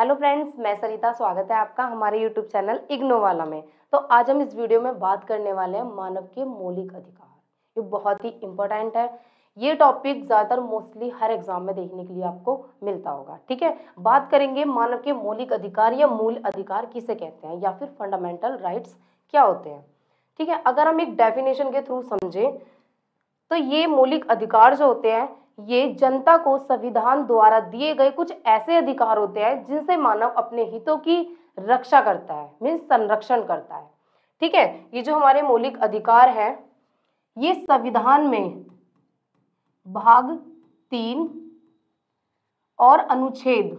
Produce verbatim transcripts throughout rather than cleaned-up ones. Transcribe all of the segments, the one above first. Hello friends, मैं सरिता। स्वागत है आपका हमारे यूट्यूब चैनल इग्नोवाला में। तो आज हम इस वीडियो में बात करने वाले हैं मानव के मौलिक अधिकार। ये बहुत ही इम्पोर्टेंट है। ये टॉपिक ज़्यादातर मोस्टली हर एग्जाम में देखने के लिए आपको मिलता होगा। ठीक है, बात करेंगे मानव के मौलिक अधिकार या मूल अधिकार किसे कहते हैं या फिर फंडामेंटल राइट्स क्या होते हैं। ठीक है, अगर हम एक डेफिनेशन के थ्रू समझें तो ये मौलिक अधिकार जो होते हैं ये जनता को संविधान द्वारा दिए गए कुछ ऐसे अधिकार होते हैं जिनसे मानव अपने हितों की रक्षा करता है, मीन्स संरक्षण करता है। ठीक है, ये जो हमारे मौलिक अधिकार हैं ये संविधान में भाग तीन और अनुच्छेद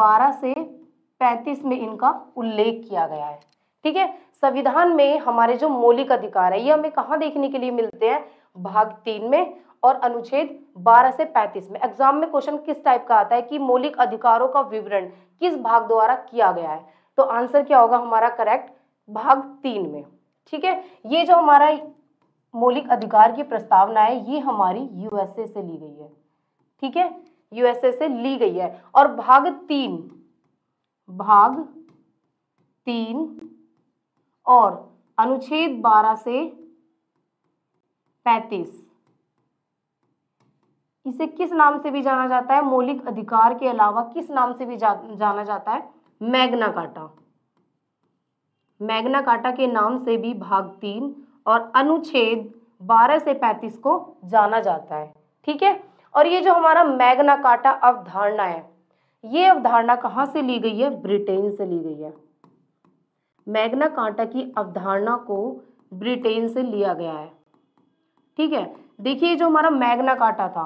बारह से पैंतीस में इनका उल्लेख किया गया है। ठीक है, संविधान में हमारे जो मौलिक अधिकार है ये हमें कहाँ देखने के लिए मिलते हैं? भाग तीन में और अनुच्छेद बारह से पैंतीस में। एग्जाम में क्वेश्चन किस टाइप का आता है कि मौलिक अधिकारों का विवरण किस भाग द्वारा किया गया है, तो आंसर क्या होगा हमारा करेक्ट? भाग तीन में। ठीक है, ये जो हमारा मौलिक अधिकार की प्रस्तावना है ये हमारी यूएसए से ली गई है। ठीक है, यूएसए से ली गई है और भाग तीन भाग तीन और अनुच्छेद बारह से पैंतीस, इसे किस नाम से भी जाना जाता है? मौलिक अधिकार के अलावा किस नाम से भी जा, जाना जाता है? Magna carta. मैग्ना कार्टा के नाम से भी भाग तीन और अनुच्छेद बारह से पैंतीस को जाना जाता है। ठीक है, और ये जो हमारा मैग्ना कार्टा अवधारणा है ये अवधारणा कहाँ से ली गई है? ब्रिटेन से ली गई है। मैग्ना कार्टा की अवधारणा को ब्रिटेन से लिया गया है। ठीक है, देखिए जो हमारा मैग्ना कार्टा था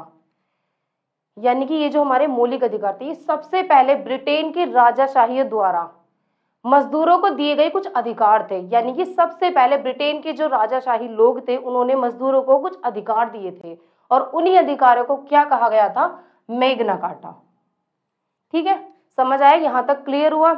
यानी कि ये जो हमारे मौलिक अधिकार थे ये सबसे पहले ब्रिटेन के राजाशाही द्वारा मजदूरों को दिए गए कुछ अधिकार थे। यानी कि सबसे पहले ब्रिटेन के जो राजाशाही लोग थे उन्होंने मजदूरों को कुछ अधिकार दिए थे और उन्हीं अधिकारों को क्या कहा गया था? Magna Carta. ठीक है, समझ आया? यहाँ तक क्लियर हुआ?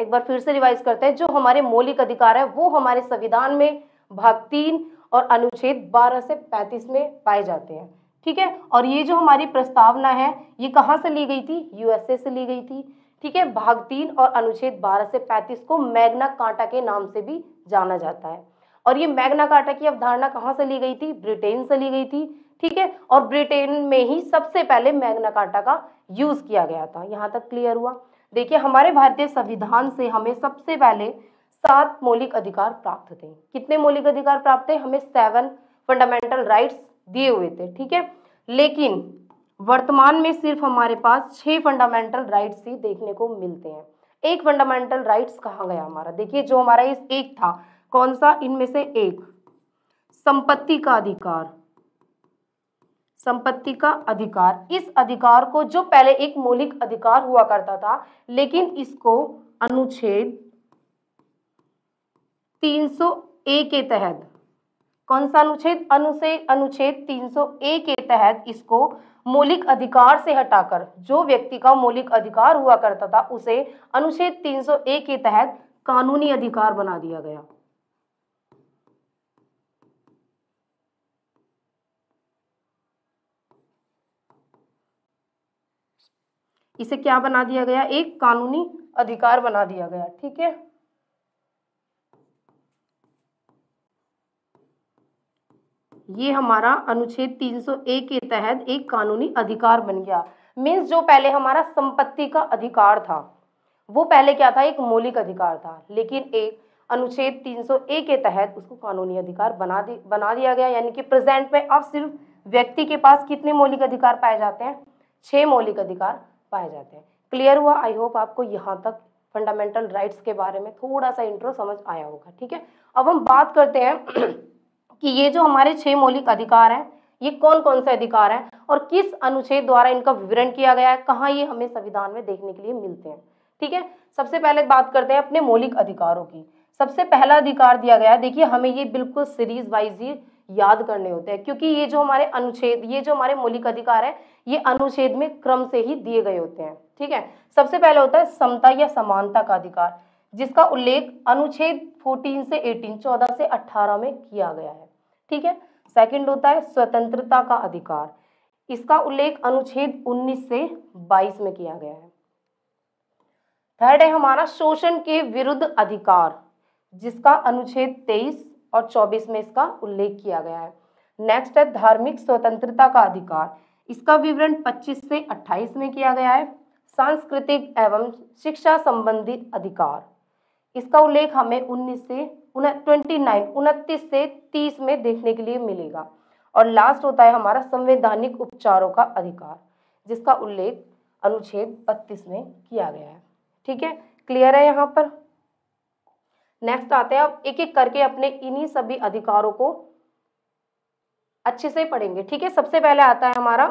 एक बार फिर से रिवाइज करते हैं। जो हमारे मौलिक अधिकार है वो हमारे संविधान में भाग तीन और अनुच्छेद बारह से पैंतीस में पाए जाते हैं। ठीक है, और ये जो हमारी प्रस्तावना है ये कहाँ से ली गई थी? यूएसए से ली गई थी। ठीक है, भाग तीन और अनुच्छेद बारह से पैंतीस को मैग्ना कार्टा के नाम से भी जाना जाता है। और ये मैग्ना कार्टा की अवधारणा कहाँ से ली गई थी? ब्रिटेन से ली गई थी। ठीक है, और ब्रिटेन में ही सबसे पहले मैग्ना कार्टा का यूज किया गया था। यहाँ तक क्लियर हुआ? देखिए, हमारे भारतीय संविधान से हमें सबसे पहले सात मौलिक अधिकार प्राप्त थे। कितने मौलिक अधिकार प्राप्त थे? हमें सेवन फंडामेंटल राइट्स दिए हुए थे। ठीक है, लेकिन वर्तमान में सिर्फ हमारे पास छह फंडामेंटल राइट्स ही देखने को मिलते हैं। एक फंडामेंटल राइट्स कहाँ गया हमारा? देखिए, जो हमारा इस एक था, कौन सा? इनमें से एक संपत्ति का अधिकार। संपत्ति का अधिकार, इस अधिकार को जो पहले एक मौलिक अधिकार हुआ करता था लेकिन इसको अनुच्छेद तीन सौ ए के तहत, कौन सा अनुच्छेद? अनुच्छेद अनुच्छेद तीन सौ ए के तहत इसको मौलिक अधिकार से हटाकर जो व्यक्ति का मौलिक अधिकार हुआ करता था उसे अनुच्छेद तीन सौ ए के तहत कानूनी अधिकार बना दिया गया। इसे क्या बना दिया गया? एक कानूनी अधिकार बना दिया गया। ठीक है, ये हमारा अनुच्छेद तीन सौ ए के तहत एक कानूनी अधिकार बन गया। मीन्स जो पहले हमारा संपत्ति का अधिकार था वो पहले क्या था? एक मौलिक अधिकार था, लेकिन एक अनुच्छेद तीन सौ ए के तहत उसको कानूनी अधिकार बना दि, बना दिया गया। यानी कि प्रेजेंट में अब सिर्फ व्यक्ति के पास कितने मौलिक अधिकार पाए जाते हैं? छह मौलिक अधिकार पाए जाते हैं। क्लियर हुआ? आई होप आपको यहाँ तक फंडामेंटल राइट्स के बारे में थोड़ा सा इंट्रो समझ आया होगा। ठीक है, अब हम बात करते हैं कि ये जो हमारे छह मौलिक अधिकार हैं ये कौन कौन से अधिकार हैं और किस अनुच्छेद द्वारा इनका विवरण किया गया है, कहाँ ये हमें संविधान में देखने के लिए मिलते हैं। ठीक है, सबसे पहले बात करते हैं अपने मौलिक अधिकारों की। सबसे पहला अधिकार दिया गया है, देखिए हमें ये बिल्कुल सीरीज वाइज ही याद करने होते हैं क्योंकि ये जो हमारे अनुच्छेद, ये जो हमारे मौलिक अधिकार है ये अनुच्छेद में क्रम से ही दिए गए होते हैं। ठीक है, सबसे पहले होता है समता या समानता का अधिकार जिसका उल्लेख अनुच्छेद फोर्टीन से एटीन, चौदह से अट्ठारह में किया गया है। ठीक है, सेकंड होता है स्वतंत्रता का अधिकार। इसका उल्लेख अनुच्छेद उन्नीस से बाईस में किया गया है। थर्ड है हमारा शोषण के विरुद्ध अधिकार, जिसका अनुच्छेद तेईस और चौबीस में इसका उल्लेख किया गया है। नेक्स्ट है धार्मिक स्वतंत्रता का अधिकार, इसका विवरण पच्चीस से अट्ठाईस में किया गया है। सांस्कृतिक एवं शिक्षा संबंधित अधिकार, इसका उल्लेख हमें उन्नीस से उनतीस से तीस में देखने के लिए मिलेगा। और लास्ट होता है हमारा संवैधानिक उपचारों का अधिकार, जिसका उल्लेख अनुच्छेद बत्तीस में किया गया है। ठीक है, क्लियर है यहाँ पर। नेक्स्ट आते हैं, अब एक एक करके अपने इन्हीं सभी अधिकारों को अच्छे से पढ़ेंगे। ठीक है, सबसे पहले आता है हमारा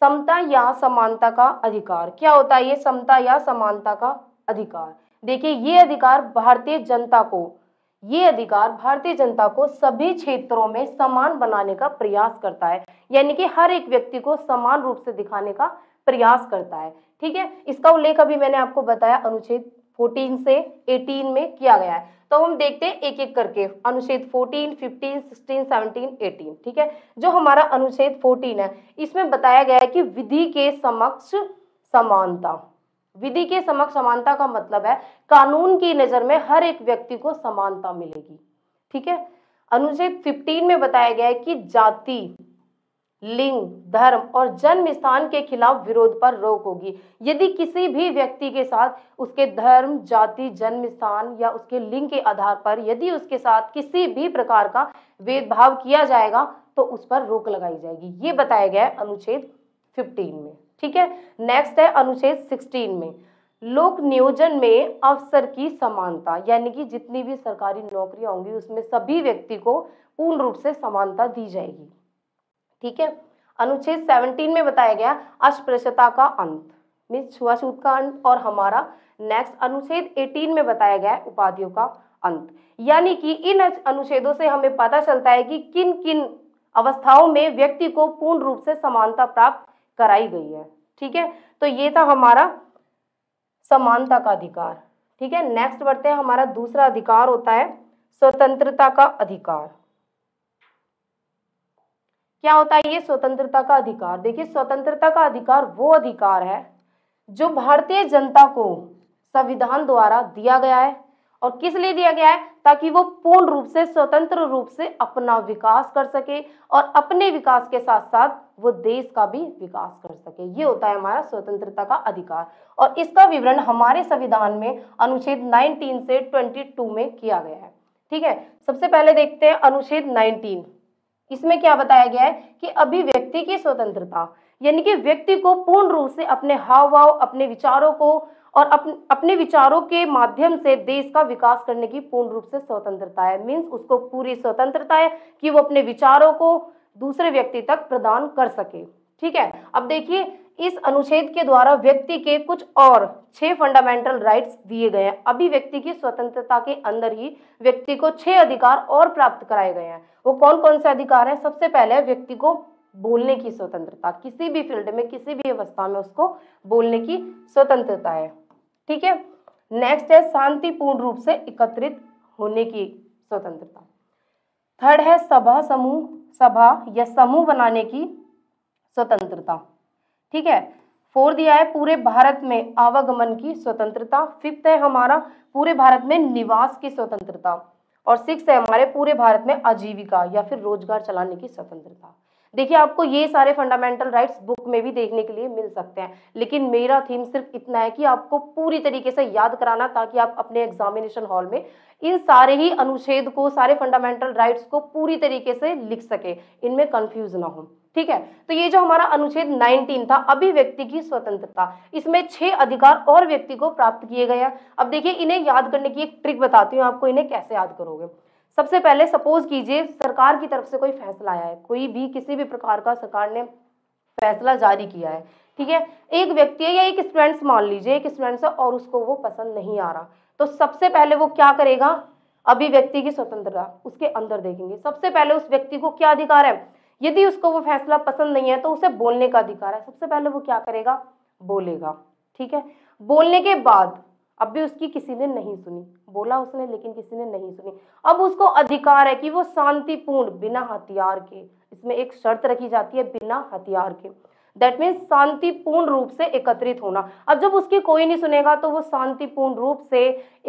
समता या समानता का अधिकार। क्या होता है ये समता या समानता का अधिकार? देखिए, ये अधिकार भारतीय जनता को ये अधिकार भारतीय जनता को सभी क्षेत्रों में समान बनाने का प्रयास करता है, यानी कि हर एक व्यक्ति को समान रूप से दिखाने का प्रयास करता है। ठीक है, इसका उल्लेख अभी मैंने आपको बताया अनुच्छेद चौदह से अठारह में किया गया है। तो हम देखते हैं एक एक करके अनुच्छेद चौदह, पंद्रह, सोलह, सत्रह, अठारह। ठीक है, जो हमारा अनुच्छेद चौदह है, इसमें बताया गया है कि विधि के समक्ष समानता। विधि के समक्ष समानता का मतलब है कानून की नजर में हर एक व्यक्ति को समानता मिलेगी। ठीक है, अनुच्छेद पंद्रह में बताया गया है कि जाति, लिंग, धर्म और जन्म स्थान के खिलाफ विरोध पर रोक होगी। यदि किसी भी व्यक्ति के साथ उसके धर्म, जाति, जन्म स्थान या उसके लिंग के आधार पर यदि उसके साथ किसी भी प्रकार का भेदभाव किया जाएगा तो उस पर रोक लगाई जाएगी। ये बताया गया है अनुच्छेद पंद्रह में। ठीक है, नेक्स्ट है अनुच्छेद सोलह में लोक नियोजन में अवसर की समानता, यानी कि जितनी भी सरकारी नौकरियां होंगी उसमें सभी व्यक्ति को पूर्ण रूप से समानता दी जाएगी। ठीक है, अनुच्छेद सत्रह में बताया गया अस्पृश्यता का अंत, मींस छुआछूत का अंत। और हमारा नेक्स्ट अनुच्छेद अठारह में बताया गया उपाधियों का अंत, यानी कि इन अनुच्छेदों से हमें पता चलता है कि किन किन अवस्थाओं में व्यक्ति को पूर्ण रूप से समानता प्राप्त कराई गई है। ठीक है, तो ये था हमारा समानता का अधिकार। ठीक है, नेक्स्ट बढ़ते हैं, हमारा दूसरा अधिकार होता है स्वतंत्रता का अधिकार। क्या होता है ये स्वतंत्रता का अधिकार? देखिए, स्वतंत्रता का अधिकार वो अधिकार है जो भारतीय जनता को संविधान द्वारा दिया गया है। और किस लिए दिया गया है? ताकि वो पूर्ण रूप से, स्वतंत्र रूप से अपना विकास कर सके और अपने विकास के साथ साथ वो देश का भी विकास कर सके। ये होता है हमारा स्वतंत्रता का अधिकार। और इसका विवरण हमारे संविधान में अनुच्छेद नाइनटीन से ट्वेंटी टू में किया गया है। ठीक है, सबसे पहले देखते हैं अनुच्छेद नाइनटीन। इसमें क्या बताया गया है कि अभिव्यक्ति की स्वतंत्रता, यानी कि व्यक्ति को पूर्ण रूप से अपने हाव भाव, अपने विचारों को और अपने अपने विचारों के माध्यम से देश का विकास करने की पूर्ण रूप से स्वतंत्रता है। मीन्स उसको पूरी स्वतंत्रता है कि वो अपने विचारों को दूसरे व्यक्ति तक प्रदान कर सके। ठीक है, अब देखिए, इस अनुच्छेद के द्वारा व्यक्ति के कुछ और छह फंडामेंटल राइट्स दिए गए हैं। अभिव्यक्ति की स्वतंत्रता के अंदर ही व्यक्ति को छह अधिकार और प्राप्त कराए गए हैं। वो कौन कौन से अधिकार हैं? सबसे पहले व्यक्ति को बोलने की स्वतंत्रता, किसी भी फील्ड में, किसी भी अवस्था में उसको बोलने की स्वतंत्रता है। ठीक है, नेक्स्ट है शांतिपूर्ण रूप से एकत्रित होने की स्वतंत्रता। थर्ड है सभा समूह सभा या समूह बनाने की स्वतंत्रता। ठीक है, फोर्थ दिया है पूरे भारत में आवागमन की स्वतंत्रता। फिफ्थ है हमारा पूरे भारत में निवास की स्वतंत्रता। और सिक्स्थ है हमारे पूरे भारत में आजीविका या फिर रोजगार चलाने की स्वतंत्रता। देखिए, आपको ये सारे फंडामेंटल राइट्स बुक में भी देखने के लिए मिल सकते हैं, लेकिन मेरा थीम सिर्फ इतना है कि आपको पूरी तरीके से याद कराना, ताकि आप अपने एग्जामिनेशन हॉल में इन सारे ही अनुच्छेद को, सारे फंडामेंटल राइट्स को पूरी तरीके से लिख सके, इनमें कंफ्यूज ना हो। ठीक है, तो ये जो हमारा अनुच्छेद उन्नीस था, अभिव्यक्ति की स्वतंत्रता, इसमें छह अधिकार और व्यक्ति को प्राप्त किए गए हैं। अब देखिए, इन्हें याद करने की एक ट्रिक बताती हूँ आपको, इन्हें कैसे याद करोगे। सबसे पहले सपोज कीजिए सरकार की तरफ से कोई फैसला आया है, कोई भी किसी भी प्रकार का सरकार ने फैसला जारी किया है। ठीक है, एक व्यक्ति है या एक स्टूडेंट्स, मान लीजिए एक स्टूडेंट्स है और उसको वो पसंद नहीं आ रहा, तो सबसे पहले वो क्या करेगा? अभिव्यक्ति की स्वतंत्रता उसके अंदर देखेंगे। सबसे पहले उस व्यक्ति को क्या अधिकार है? यदि उसको वो फैसला पसंद नहीं है तो उसे बोलने का अधिकार है, सबसे पहले वो क्या करेगा? बोलेगा। ठीक है, बोलने के बाद अब भी उसकी किसी ने नहीं सुनी, बोला उसने लेकिन किसी ने नहीं सुनी। अब उसको अधिकार है कि वो शांतिपूर्ण बिना हथियार के, इसमें एक शर्त रखी जाती है बिना हथियार के, दैट मीन्स शांतिपूर्ण रूप से एकत्रित होना। अब जब उसकी कोई नहीं सुनेगा तो वो शांतिपूर्ण रूप से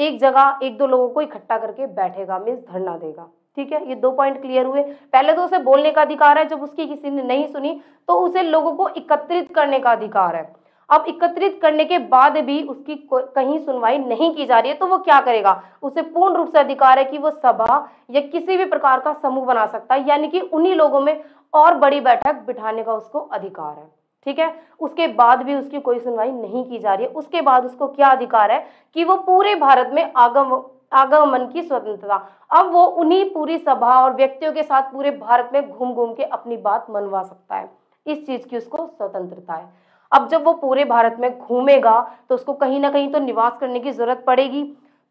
एक जगह एक दो लोगों को इकट्ठा करके बैठेगा, मीन्स धरना देगा। ठीक है, ये दो पॉइंट क्लियर हुए। पहले तो उसे बोलने का अधिकार है, जब उसकी किसी ने नहीं सुनी तो उसे लोगों को एकत्रित करने का अधिकार है। अब एकत्रित करने के बाद भी उसकी कहीं सुनवाई नहीं की जा रही है तो वो क्या करेगा, उसे पूर्ण रूप से अधिकार है कि वो सभा या किसी भी प्रकार का समूह बना सकता है, यानी कि उन्हीं लोगों में और बड़ी बैठक बिठाने का उसको अधिकार है। ठीक है, उसके बाद भी उसकी कोई सुनवाई नहीं की जा रही है, उसके बाद उसको क्या अधिकार है कि वो पूरे भारत में आगम आगमन की स्वतंत्रता, अब वो उन्हीं पूरी सभा और व्यक्तियों के साथ पूरे भारत में घूम घूम के अपनी बात मनवा सकता है, इस चीज की उसको स्वतंत्रता है। अब जब वो पूरे भारत में घूमेगा तो उसको कहीं ना कहीं तो निवास करने की जरूरत पड़ेगी।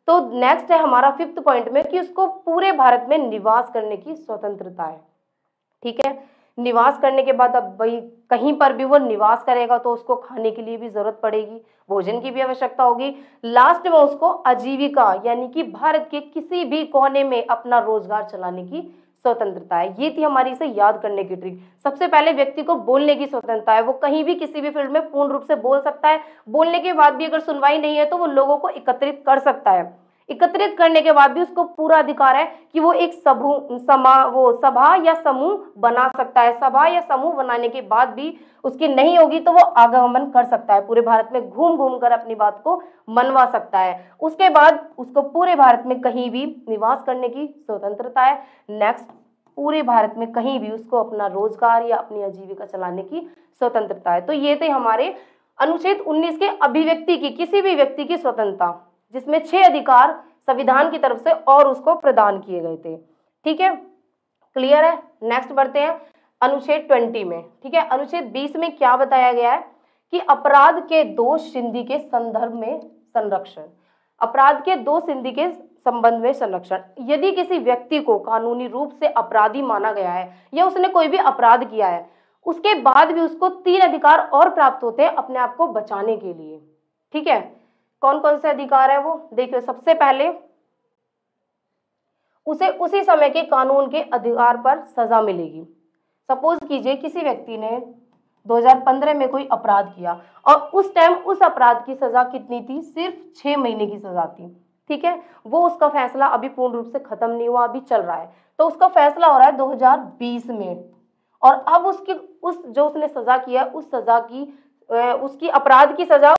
तो नेक्स्ट है हमारा फिफ्थ पॉइंट में कि उसको पूरे भारत में निवास करने की स्वतंत्रता है। ठीक है, निवास करने के बाद अब भाई कहीं पर भी वो निवास करेगा तो उसको खाने के लिए भी जरूरत पड़ेगी, भोजन की भी आवश्यकता होगी। लास्ट में उसको आजीविका यानी कि भारत के किसी भी कोने में अपना रोजगार चलाने की स्वतंत्रता है। ये थी हमारी इसे याद करने की ट्रिक। सबसे पहले व्यक्ति को बोलने की स्वतंत्रता है, वो कहीं भी किसी भी फील्ड में पूर्ण रूप से बोल सकता है। बोलने के बाद भी अगर सुनवाई नहीं है तो वो लोगों को एकत्रित कर सकता है। एकत्रित करने के बाद भी उसको पूरा अधिकार है कि वो एक समूह समा वो सभा या समूह बना सकता है। सभा या समूह बनाने के बाद भी उसकी नहीं होगी तो वो आगमन कर सकता है, पूरे भारत में घूम घूम कर अपनी बात को मनवा सकता है। उसके बाद उसको पूरे भारत में कहीं भी निवास करने की स्वतंत्रता है। नेक्स्ट, पूरे भारत में कहीं भी उसको अपना रोजगार या अपनी आजीविका चलाने की स्वतंत्रता है। तो ये थे हमारे अनुच्छेद उन्नीस के अभिव्यक्ति की, किसी भी व्यक्ति की स्वतंत्रता, जिसमें छह अधिकार संविधान की तरफ से और उसको प्रदान किए गए थे। ठीक है, क्लियर है। नेक्स्ट बढ़ते हैं अनुच्छेद बीस में। ठीक है, अनुच्छेद बीस में क्या बताया गया है कि अपराध के दो संधि के संदर्भ में संरक्षण, अपराध के दो संधि के संबंध में संरक्षण। यदि किसी व्यक्ति को कानूनी रूप से अपराधी माना गया है या उसने कोई भी अपराध किया है, उसके बाद भी उसको तीन अधिकार और प्राप्त होते हैं अपने आप को बचाने के लिए। ठीक है, कौन कौन से अधिकार है वो देखिए। सबसे पहले उसे उसी समय के कानून के अधिकार पर सजा मिलेगी। सपोज कीजिए किसी व्यक्ति ने दो हज़ार पंद्रह में कोई अपराध किया और उस टाइम उस अपराध की सजा कितनी थी, सिर्फ छह महीने की सजा थी। ठीक है, वो उसका फैसला अभी पूर्ण रूप से खत्म नहीं हुआ, अभी चल रहा है, तो उसका फैसला हो रहा है दो हज़ार बीस में। और अब उसकी उस जो उसने सजा किया उस सजा की उसकी अपराध की सजा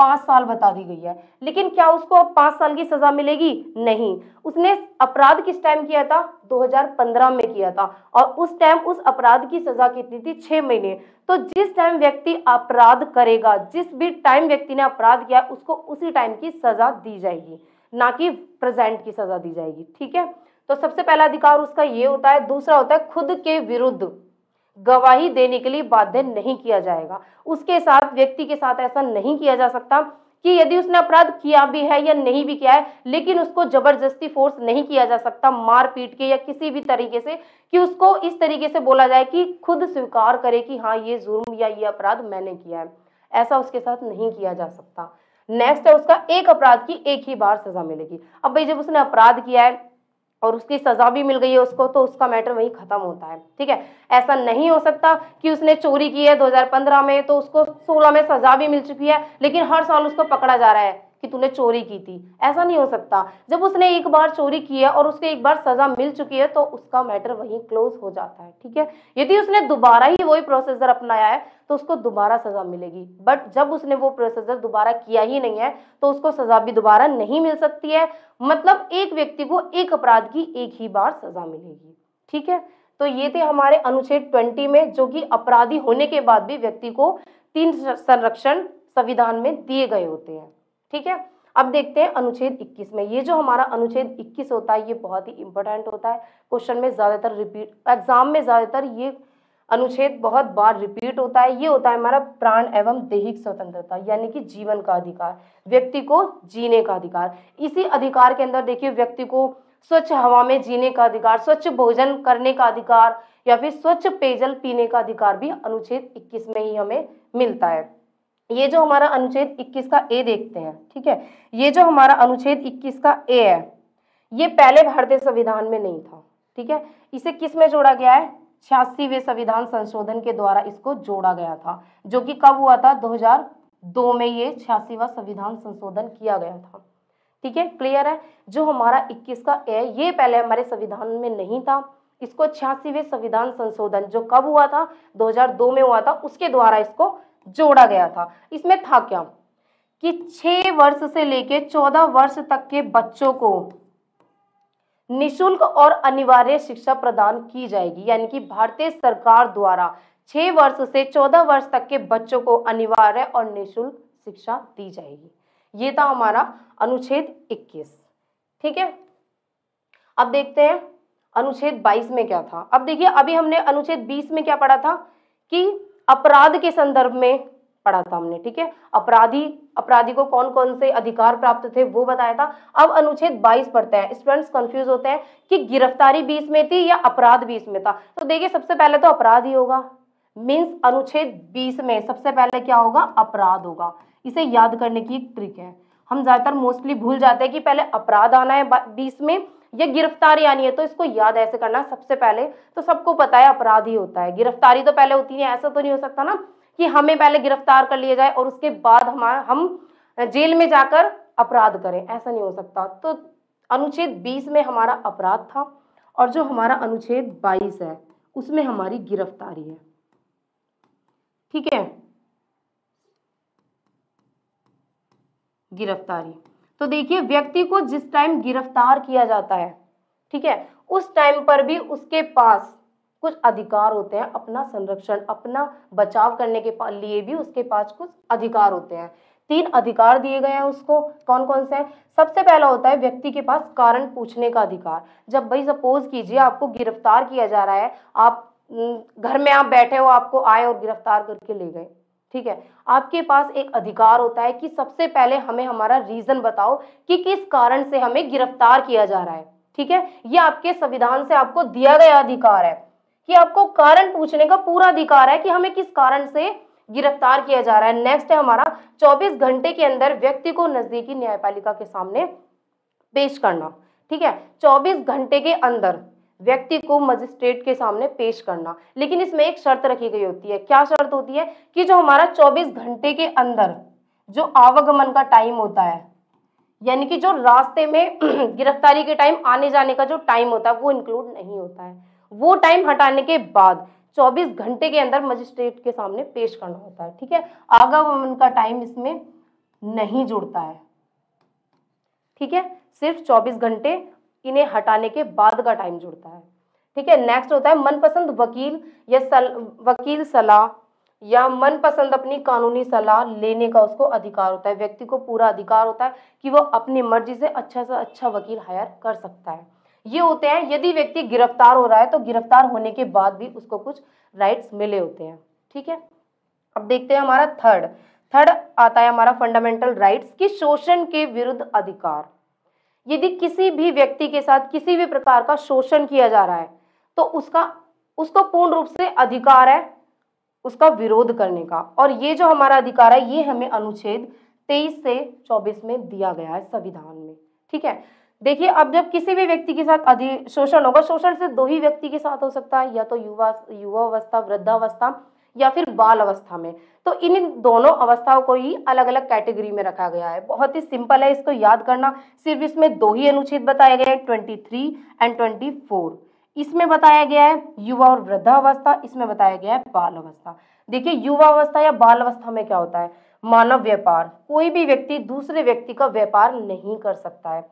पाँच साल बता दी गई है, लेकिन क्या उसको अब पाँच साल की सजा मिलेगी? नहीं, उसने अपराध किस टाइम किया था, दो हज़ार पंद्रह में किया था, और उस टाइम उस अपराध की सजा कितनी थी, छः महीने। तो जिस टाइम व्यक्ति अपराध करेगा, जिस भी टाइम व्यक्ति ने अपराध किया, उसको उसी टाइम की सजा दी जाएगी, ना कि प्रेजेंट की सजा दी जाएगी। ठीक है, तो सबसे पहला अधिकार उसका ये होता है। दूसरा होता है खुद के विरुद्ध गवाही देने के लिए बाध्य नहीं किया जाएगा। उसके साथ व्यक्ति के साथ ऐसा नहीं किया जा सकता कि यदि उसने अपराध किया भी है या नहीं भी किया है, लेकिन उसको जबरदस्ती फोर्स नहीं किया जा सकता मार पीट के या किसी भी तरीके से, कि उसको इस तरीके से बोला जाए कि खुद स्वीकार करे कि हाँ ये जुर्म या ये अपराध मैंने किया है, ऐसा उसके साथ नहीं किया जा सकता। नेक्स्ट है उसका एक अपराध की एक ही बार सजा मिलेगी। अब भाई जब उसने अपराध किया है और उसकी सज़ा भी मिल गई है उसको, तो उसका मैटर वहीं ख़त्म होता है। ठीक है, ऐसा नहीं हो सकता कि उसने चोरी की है दो हज़ार पंद्रह में तो उसको सोलह में सज़ा भी मिल चुकी है, लेकिन हर साल उसको पकड़ा जा रहा है कि तूने चोरी की थी, ऐसा नहीं हो सकता। जब उसने एक बार चोरी की है और उसके एक बार सज़ा मिल चुकी है तो उसका मैटर वहीं क्लोज हो जाता है। ठीक है, यदि उसने दोबारा ही वही प्रोसीजर अपनाया है तो उसको दोबारा सज़ा मिलेगी, बट जब उसने वो प्रोसीजर दोबारा किया ही नहीं है तो उसको सज़ा भी दोबारा नहीं मिल सकती है। मतलब एक व्यक्ति को एक अपराध की एक ही बार सज़ा मिलेगी। ठीक है, तो ये थे हमारे अनुच्छेद बीस में, जो कि अपराधी होने के बाद भी व्यक्ति को तीन संरक्षण संविधान में दिए गए होते हैं। ठीक है, अब देखते हैं अनुच्छेद इक्कीस में। ये जो हमारा अनुच्छेद इक्कीस होता है ये बहुत ही इंपॉर्टेंट होता है, क्वेश्चन में ज़्यादातर रिपीट, एग्जाम में ज़्यादातर ये अनुच्छेद बहुत बार रिपीट होता है। ये होता है हमारा प्राण एवं दैहिक स्वतंत्रता, यानी कि जीवन का अधिकार, व्यक्ति को जीने का अधिकार। इसी अधिकार के अंदर देखिए व्यक्ति को स्वच्छ हवा में जीने का अधिकार, स्वच्छ भोजन करने का अधिकार या फिर स्वच्छ पेयजल पीने का अधिकार भी अनुच्छेद इक्कीस में ही हमें मिलता है। ये जो हमारा अनुच्छेद इक्कीस का ए देखते हैं, ठीक है, ये जो हमारा अनुच्छेद इक्कीस का ए है ये पहले भारतीय संविधान में नहीं था, ठीक है, इसे किस में जोड़ा गया है, छियासीवें संविधान संशोधन के द्वारा इसको जोड़ा गया था, जो कि कब हुआ था, दो हज़ार दो में ये छियासीवां संविधान संशोधन किया गया था, ठीक है, क्लियर है। जो हमारा इक्कीस का ए ये पहले हमारे संविधान में नहीं था, इसको छियासीवें संविधान संशोधन जो कब हुआ था, दो हज़ार दो में हुआ था, उसके द्वारा इसको जोड़ा गया था। इसमें था क्या कि छह वर्ष से लेकर चौदह वर्ष तक के बच्चों को निःशुल्क और अनिवार्य शिक्षा प्रदान की जाएगी, यानी कि भारतीय सरकार द्वारा छह वर्ष से चौदह वर्ष तक के बच्चों को अनिवार्य और निःशुल्क शिक्षा दी जाएगी। ये था हमारा अनुच्छेद इक्कीस, ठीक है। अब देखते हैं अनुच्छेद बाईस में क्या था। अब देखिए अभी हमने अनुच्छेद बीस में क्या पढ़ा था कि अपराध के संदर्भ में पढ़ा था हमने, ठीक है, अपराधी अपराधी को कौन कौन से अधिकार प्राप्त थे वो बताया था। अब अनुच्छेद बाईस पढ़ते हैं। स्टूडेंट्स कंफ्यूज होते हैं कि गिरफ्तारी बीस में थी या अपराध बीस में था, तो देखिए सबसे पहले तो अपराध ही होगा, मीन्स अनुच्छेद बीस में सबसे पहले क्या होगा, अपराध होगा। इसे याद करने की एक ट्रिक है, हम ज्यादातर मोस्टली भूल जाते हैं कि पहले अपराध आना है बीस में या गिरफ्तारी आनी है, तो इसको याद ऐसे करना, सबसे पहले तो सबको पता है अपराध ही होता है, गिरफ्तारी तो पहले होती है, ऐसा तो नहीं हो सकता ना कि हमें पहले गिरफ्तार कर लिया जाए और उसके बाद हम हम जेल में जाकर अपराध करें, ऐसा नहीं हो सकता। तो अनुच्छेद बीस में हमारा अपराध था और जो हमारा अनुच्छेद बाईस है उसमें हमारी गिरफ्तारी है, ठीक है, गिरफ्तारी। तो देखिए व्यक्ति को जिस टाइम गिरफ्तार किया जाता है, ठीक है, उस टाइम पर भी उसके पास कुछ अधिकार होते हैं, अपना संरक्षण अपना बचाव करने के लिए भी उसके पास कुछ अधिकार होते हैं। तीन अधिकार दिए गए हैं उसको, कौन कौन से हैं। सबसे पहला होता है व्यक्ति के पास कारण पूछने का अधिकार। जब भाई सपोज कीजिए आपको गिरफ्तार किया जा रहा है, आप घर में आप बैठे हो, आपको आए और गिरफ्तार करके ले गए, ठीक है, आपके पास एक अधिकार होता है कि सबसे पहले हमें हमारा रीजन बताओ कि किस कारण से हमें गिरफ्तार किया जा रहा है, ठीक है, ये आपके संविधान से आपको दिया गया अधिकार है कि आपको कारण पूछने का पूरा अधिकार है कि हमें किस कारण से गिरफ्तार किया जा रहा है। नेक्स्ट है हमारा चौबीस घंटे के अंदर व्यक्ति को नजदीकी न्यायपालिका के सामने पेश करना, ठीक है, चौबीस घंटे के अंदर व्यक्ति को मजिस्ट्रेट के सामने पेश करना, लेकिन इसमें एक शर्त रखी गई होती है। क्या शर्त होती है कि जो हमारा चौबीस घंटे के अंदर जो आवागमन का टाइम होता है, यानी कि जो रास्ते में गिरफ्तारी के टाइम आने जाने का जो टाइम होता है वो इंक्लूड नहीं होता है, वो टाइम हटाने के बाद चौबीस घंटे के अंदर मजिस्ट्रेट के सामने पेश करना होता है, ठीक है, आवागमन का टाइम इसमें नहीं जुड़ता है, ठीक है, सिर्फ चौबीस घंटे इन्हें हटाने के बाद का टाइम जुड़ता है, ठीक है। नेक्स्ट होता है मनपसंद वकील या सल, वकील सलाह या मनपसंद अपनी कानूनी सलाह लेने का उसको अधिकार होता है। व्यक्ति को पूरा अधिकार होता है कि वो अपनी मर्जी से अच्छा से अच्छा वकील हायर कर सकता है। ये होते हैं यदि व्यक्ति गिरफ्तार हो रहा है तो गिरफ्तार होने के बाद भी उसको कुछ राइट्स मिले होते हैं, ठीक है। अब देखते हैं हमारा थर्ड थर्ड आता है हमारा फंडामेंटल राइट्स की शोषण के विरुद्ध अधिकार। यदि किसी भी व्यक्ति के साथ किसी भी प्रकार का शोषण किया जा रहा है तो उसका उसको पूर्ण रूप से अधिकार है उसका विरोध करने का, और ये जो हमारा अधिकार है ये हमें अनुच्छेद तेईस से चौबीस में दिया गया है संविधान में, ठीक है। देखिए अब जब किसी भी व्यक्ति के साथ अधि शोषण होगा, शोषण से दो ही व्यक्ति के साथ हो सकता है, या तो युवा युवा अवस्था वृद्धावस्था या फिर बाल अवस्था में, तो इन दोनों अवस्थाओं को ही अलग अलग कैटेगरी में रखा गया है। बहुत ही सिंपल है इसको याद करना, सिर्फ इसमें दो ही अनुच्छेद बताए गए हैं, तेईस एंड चौबीस। इसमें बताया गया है युवा और वृद्धावस्था, इसमें बताया गया है बाल अवस्था। देखिए युवा अवस्था या बाल अवस्था में क्या होता है, मानव व्यापार, कोई भी व्यक्ति दूसरे व्यक्ति का व्यापार नहीं कर सकता है,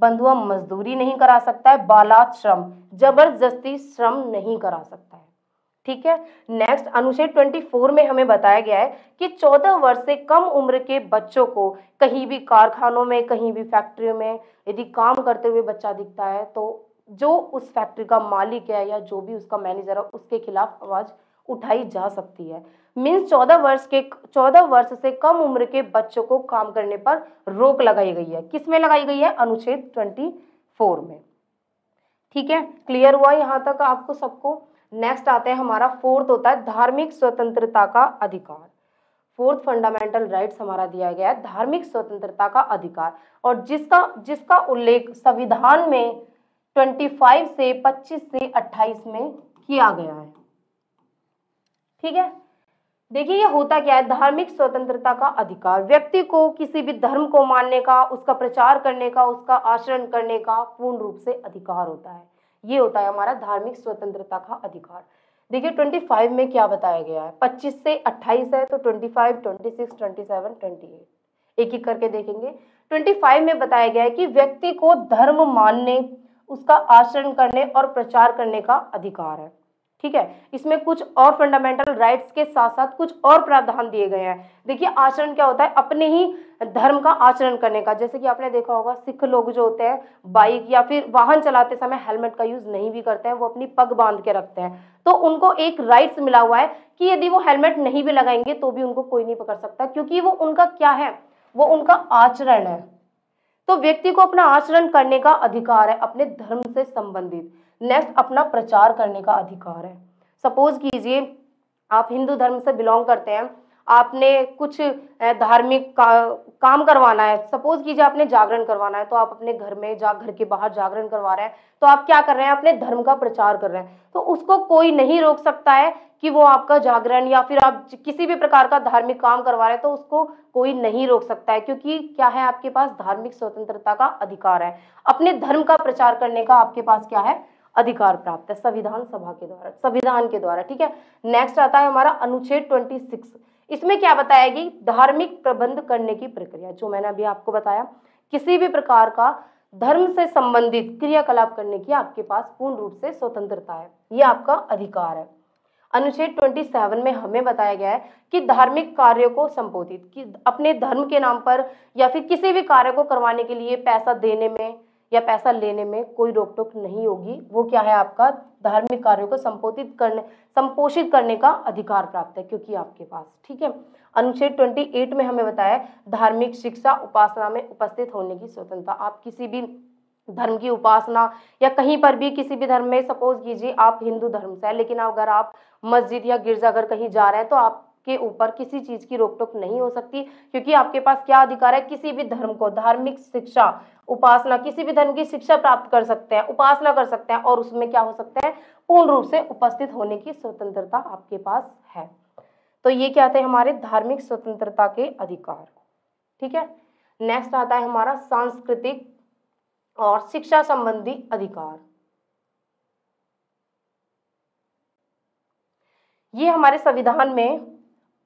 बंधुआ मजदूरी नहीं करा सकता है, बालात श्रम, जबरदस्ती श्रम नहीं करा सकता है, ठीक है। नेक्स्ट अनुच्छेद चौबीस में हमें बताया गया है कि चौदह वर्ष से कम उम्र के बच्चों को कहीं भी कारखानों में कहीं भी फैक्ट्रियों में यदि काम करते हुए बच्चा दिखता है तो जो उस फैक्ट्री का मालिक है या जो भी उसका मैनेजर है उसके खिलाफ आवाज उठाई जा सकती है। मीन्स चौदह वर्ष के चौदह वर्ष से कम उम्र के बच्चों को काम करने पर रोक लगाई गई है, किसमें लगाई गई है, अनुच्छेद चौबीस में, ठीक है, क्लियर हुआ यहाँ तक आपको सबको। नेक्स्ट आते हैं हमारा फोर्थ होता है धार्मिक स्वतंत्रता का अधिकार। फोर्थ फंडामेंटल राइट्स हमारा दिया गया है धार्मिक स्वतंत्रता का अधिकार, और जिसका जिसका उल्लेख संविधान में पच्चीस से पच्चीस से अट्ठाईस में किया गया है। ठीक है, देखिए ये होता क्या है, धार्मिक स्वतंत्रता का अधिकार व्यक्ति को किसी भी धर्म को मानने का, उसका प्रचार करने का, उसका आचरण करने का पूर्ण रूप से अधिकार होता है। ये होता है हमारा धार्मिक स्वतंत्रता का अधिकार। देखिए पच्चीस में क्या बताया गया है, पच्चीस से अट्ठाईस है तो पच्चीस, छब्बीस, सत्ताईस, अट्ठाईस एक एक करके देखेंगे। पच्चीस में बताया गया है कि व्यक्ति को धर्म मानने, उसका आचरण करने और प्रचार करने का अधिकार है। ठीक है, इसमें कुछ और फंडामेंटल राइट्स के साथ साथ कुछ और प्रावधान दिए गए हैं। देखिए आचरण क्या होता है, अपने ही धर्म का आचरण करने का, जैसे कि आपने देखा होगा सिख लोग जो होते हैं बाइक या फिर वाहन चलाते समय हेलमेट का यूज नहीं भी करते हैं, वो अपनी पग बांध के रखते हैं, तो उनको एक राइट्स मिला हुआ है कि यदि वो हेलमेट नहीं भी लगाएंगे तो भी उनको कोई नहीं पकड़ सकता, क्योंकि वो उनका क्या है, वो उनका आचरण है। तो व्यक्ति को अपना आचरण करने का अधिकार है अपने धर्म से संबंधित। नेक्स्ट, अपना प्रचार करने का अधिकार है। सपोज कीजिए आप हिंदू धर्म से बिलोंग करते हैं, आपने कुछ धार्मिक का, काम करवाना है, सपोज कीजिए आपने जागरण करवाना है, तो आप अपने घर में जा घर के बाहर जागरण करवा रहे हैं, तो आप क्या कर रहे हैं, अपने धर्म का प्रचार कर रहे हैं, तो उसको कोई नहीं रोक सकता है कि वो आपका जागरण या फिर आप किसी भी प्रकार का धार्मिक काम करवा रहे हैं, तो उसको कोई नहीं रोक सकता है, क्योंकि क्या है, आपके पास धार्मिक स्वतंत्रता का अधिकार है। अपने धर्म का प्रचार करने का आपके पास क्या है, अधिकार प्राप्त है संविधान सभा के द्वारा, संविधान के द्वारा। ठीक है, नेक्स्ट आता है हमारा अनुच्छेद छब्बीस। इसमें क्या बताया गया, धार्मिक प्रबंध करने की प्रक्रिया, जो मैंने अभी आपको बताया, किसी भी प्रकार का धर्म से संबंधित क्रियाकलाप करने की आपके पास पूर्ण रूप से स्वतंत्रता है, ये आपका अधिकार है। अनुच्छेद सत्ताईस में हमें बताया गया है कि धार्मिक कार्यों को संबोधित, कि अपने धर्म के नाम पर या फिर किसी भी कार्य को करवाने के लिए पैसा देने में या पैसा लेने में कोई रोक टोक नहीं होगी, वो क्या है, आपका धार्मिक कार्यों को संपोषित करने संपोषित करने का अधिकार प्राप्त है, क्योंकि आपके पास। ठीक है, अनुच्छेद अट्ठाईस में हमें बताया धार्मिक शिक्षा उपासना में उपस्थित होने की स्वतंत्रता। आप किसी भी धर्म की उपासना या कहीं पर भी किसी भी धर्म में, सपोज कीजिए आप हिंदू धर्म से है, लेकिन अगर आप मस्जिद या गिरजाघर कहीं जा रहे हैं तो आप के ऊपर किसी चीज की रोक टोक नहीं हो सकती, क्योंकि आपके पास क्या अधिकार है, किसी भी धर्म को धार्मिक शिक्षा उपासना, किसी भी धर्म की शिक्षा प्राप्त कर सकते हैं, उपासना कर सकते हैं, और उसमें क्या हो सकते हैं, पूर्ण रूप से उपस्थित होने की स्वतंत्रता आपके पास है। तो ये क्या थे हमारे धार्मिक स्वतंत्रता के अधिकार। ठीक है, नेक्स्ट आता है हमारा सांस्कृतिक और शिक्षा संबंधी अधिकार। ये हमारे संविधान में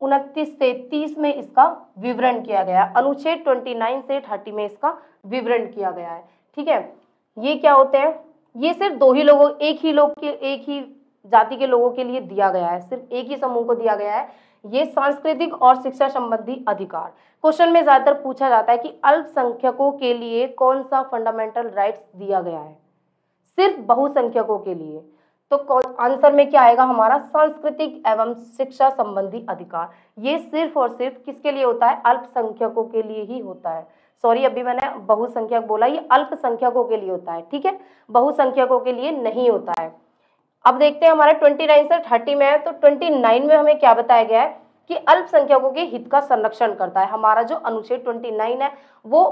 उनतीस से तीस में इसका विवरण किया गया है, अनुच्छेद उनतीस से तीस में इसका विवरण किया गया है। ठीक है, ये क्या होते हैं, ये सिर्फ दो ही लोगों, एक ही लोग के, एक ही जाति के लोगों के लिए दिया गया है, सिर्फ एक ही समूह को दिया गया है ये सांस्कृतिक और शिक्षा संबंधी अधिकार। क्वेश्चन में ज्यादातर पूछा जाता है कि अल्पसंख्यकों के लिए कौन सा फंडामेंटल राइट्स दिया गया है, सिर्फ बहुसंख्यकों के लिए, तो आंसर में क्या आएगा हमारा, सांस्कृतिक एवं शिक्षा संबंधी अधिकार। ये सिर्फ और सिर्फ किसके लिए होता है, अल्पसंख्यकों के लिए ही होता है। सॉरी, अभी मैंने बहुसंख्यक बोला, ये अल्पसंख्यकों के लिए होता है। ठीक है, बहुसंख्यकों के लिए नहीं होता है। अब देखते हैं हमारा उनतीस से तीस में है, तो उनतीस में हमें क्या बताया गया है कि अल्पसंख्यकों के हित का संरक्षण करता है। हमारा जो अनुच्छेद उनतीस है वो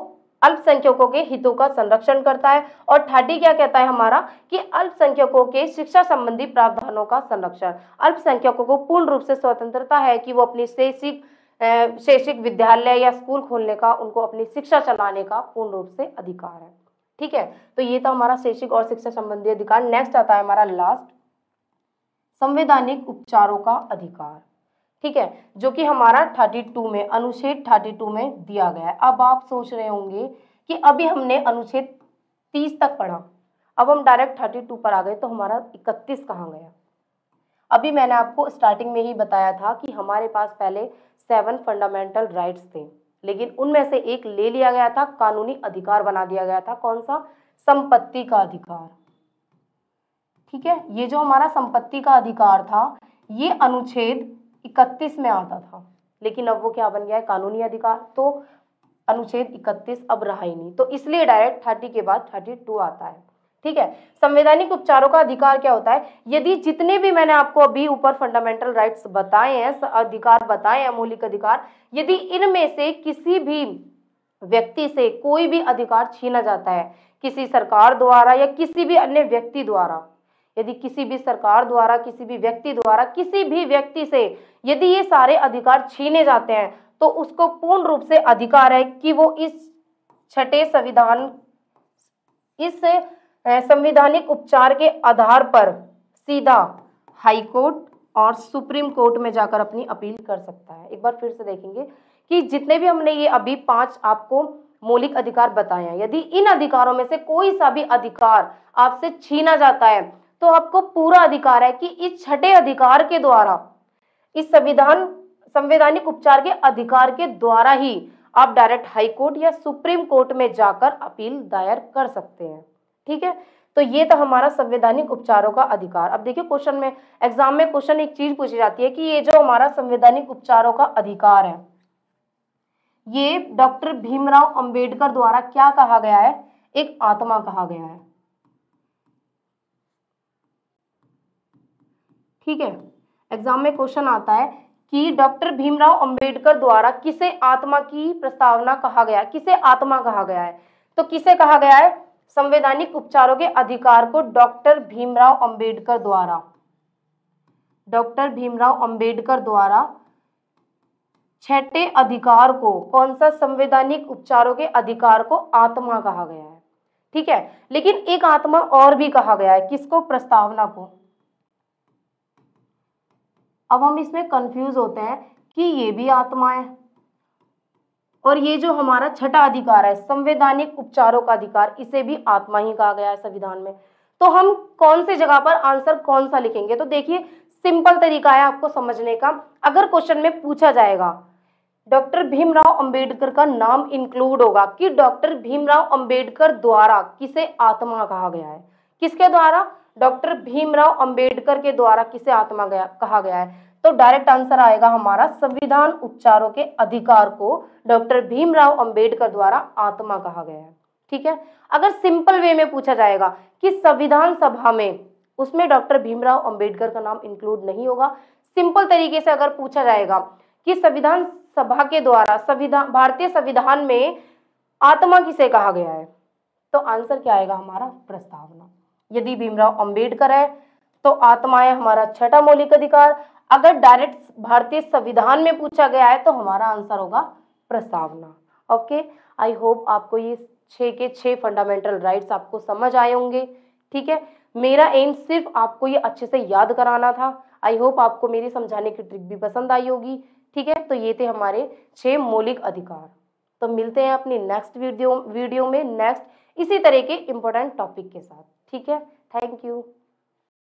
अल्पसंख्यकों के हितों का संरक्षण करता है, और तीस क्या कहता है हमारा कि अल्पसंख्यकों के शिक्षा संबंधी प्रावधानों का संरक्षण। अल्पसंख्यकों को पूर्ण रूप से स्वतंत्रता है कि वो अपनी शैक्षिक शैक्षिक विद्यालय या स्कूल खोलने का, उनको अपनी शिक्षा चलाने का पूर्ण रूप से अधिकार है। ठीक है, तो ये था हमारा शैक्षिक और शिक्षा संबंधी अधिकार। नेक्स्ट आता है हमारा लास्ट, संवैधानिक उपचारों का अधिकार। ठीक है, जो कि हमारा बत्तीस में, अनुच्छेद बत्तीस में दिया गया है। अब आप सोच रहे होंगे कि अभी हमने अनुच्छेद तीस तक पढ़ा, अब हम डायरेक्ट बत्तीस पर आ गए, तो हमारा इकतीस कहाँ गया। अभी मैंने आपको स्टार्टिंग में ही बताया था कि हमारे पास पहले सेवन फंडामेंटल राइट्स थे, लेकिन उनमें से एक ले लिया गया था, कानूनी अधिकार बना दिया गया था, कौन सा, संपत्ति का अधिकार। ठीक है, ये जो हमारा संपत्ति का अधिकार था ये अनुच्छेद इकतीस में आता था, लेकिन अब वो क्या बन गया है, कानूनी अधिकार, तो अनुच्छेद इकतीस अब रहा ही नहीं, तो इसलिए डायरेक्ट तीस के बाद बत्तीस आता है। ठीक है। संवैधानिक उपचारों का अधिकार क्या होता है? यदि जितने भी मैंने आपको अभी ऊपर फंडामेंटल राइट्स बताए हैं, अधिकार बताए हैं, मौलिक अधिकार, यदि इनमें से किसी भी व्यक्ति से कोई भी अधिकार छीना जाता है, किसी सरकार द्वारा या किसी भी अन्य व्यक्ति द्वारा, यदि किसी भी सरकार द्वारा, किसी भी व्यक्ति द्वारा, किसी भी व्यक्ति से यदि ये सारे अधिकार छीने जाते हैं, तो उसको पूर्ण रूप से अधिकार है कि वो इस छठे संविधान, इस संवैधानिक उपचार के आधार पर सीधा हाई कोर्ट और सुप्रीम कोर्ट में जाकर अपनी अपील कर सकता है। एक बार फिर से देखेंगे कि जितने भी हमने ये अभी पांच आपको मौलिक अधिकार बताए हैं, यदि इन अधिकारों में से कोई सा भी अधिकार आपसे छीना जाता है, तो आपको पूरा अधिकार है कि इस छठे अधिकार के द्वारा, इस संविधान संवैधानिक उपचार के अधिकार के द्वारा ही आप डायरेक्ट हाई कोर्ट या सुप्रीम कोर्ट में जाकर अपील दायर कर सकते हैं। ठीक है, तो ये तो हमारा संवैधानिक उपचारों का अधिकार। अब देखिए क्वेश्चन में, एग्जाम में क्वेश्चन एक चीज पूछी जाती है कि ये जो हमारा संवैधानिक उपचारों का अधिकार है, ये डॉक्टर भीमराव अंबेडकर द्वारा क्या कहा गया है? एक आत्मा कहा गया है। ठीक है, एग्जाम में क्वेश्चन आता है कि डॉक्टर भीमराव अंबेडकर द्वारा किसे आत्मा की प्रस्तावना कहा गया, किसे आत्मा कहा गया है? तो किसे कहा गया है? संवैधानिक उपचारों के अधिकार को डॉक्टर भीमराव अंबेडकर द्वारा, डॉक्टर भीमराव अंबेडकर द्वारा छठे अधिकार को, कौन सा संवैधानिक उपचारों के अधिकार को आत्मा कहा गया है। ठीक है, लेकिन एक आत्मा और भी कहा गया है, किसको? प्रस्तावना को। अब हम इसमें कंफ्यूज होते हैं कि ये भी आत्मा है और ये जो हमारा छठा अधिकार है, संवैधानिक उपचारों का अधिकार, इसे भी आत्मा ही कहा गया है संविधान में। तो हम कौन से जगह पर आंसर कौन सा लिखेंगे? तो देखिए सिंपल तरीका है आपको समझने का। अगर क्वेश्चन में पूछा जाएगा डॉक्टर भीमराव अंबेडकर का नाम इंक्लूड होगा कि डॉक्टर भीमराव अंबेडकर द्वारा किसे आत्मा कहा गया है, किसके द्वारा? डॉक्टर भीमराव अंबेडकर के द्वारा किसे आत्मा गया कहा गया है? तो डायरेक्ट आंसर आएगा हमारा संविधान उपचारों के अधिकार को डॉक्टर भीमराव अंबेडकर द्वारा आत्मा कहा गया है। ठीक है, अगर सिंपल वे में पूछा जाएगा कि संविधान सभा में, उसमें डॉक्टर भीमराव अंबेडकर का नाम इंक्लूड नहीं होगा। सिंपल तरीके से अगर पूछा जाएगा कि संविधान सभा के द्वारा संविधान, भारतीय संविधान में आत्मा किसे कहा गया है, तो आंसर क्या आएगा हमारा? प्रस्तावना। यदि भीमराव अंबेडकर है तो आत्मा है हमारा छठा मौलिक अधिकार। अगर डायरेक्ट भारतीय संविधान में पूछा गया है तो हमारा आंसर होगा प्रस्तावना। ओके, आई होप आपको ये छः के छः फंडामेंटल राइट्स आपको समझ आए होंगे। ठीक है, मेरा एम सिर्फ आपको ये अच्छे से याद कराना था। आई होप आपको मेरी समझाने की ट्रिक भी पसंद आई होगी। ठीक है, तो ये थे हमारे छः मौलिक अधिकार। तो मिलते हैं अपनी नेक्स्ट वीडियो वीडियो में, नेक्स्ट इसी तरह के इम्पोर्टेंट टॉपिक के साथ। ठीक है, थैंक यू।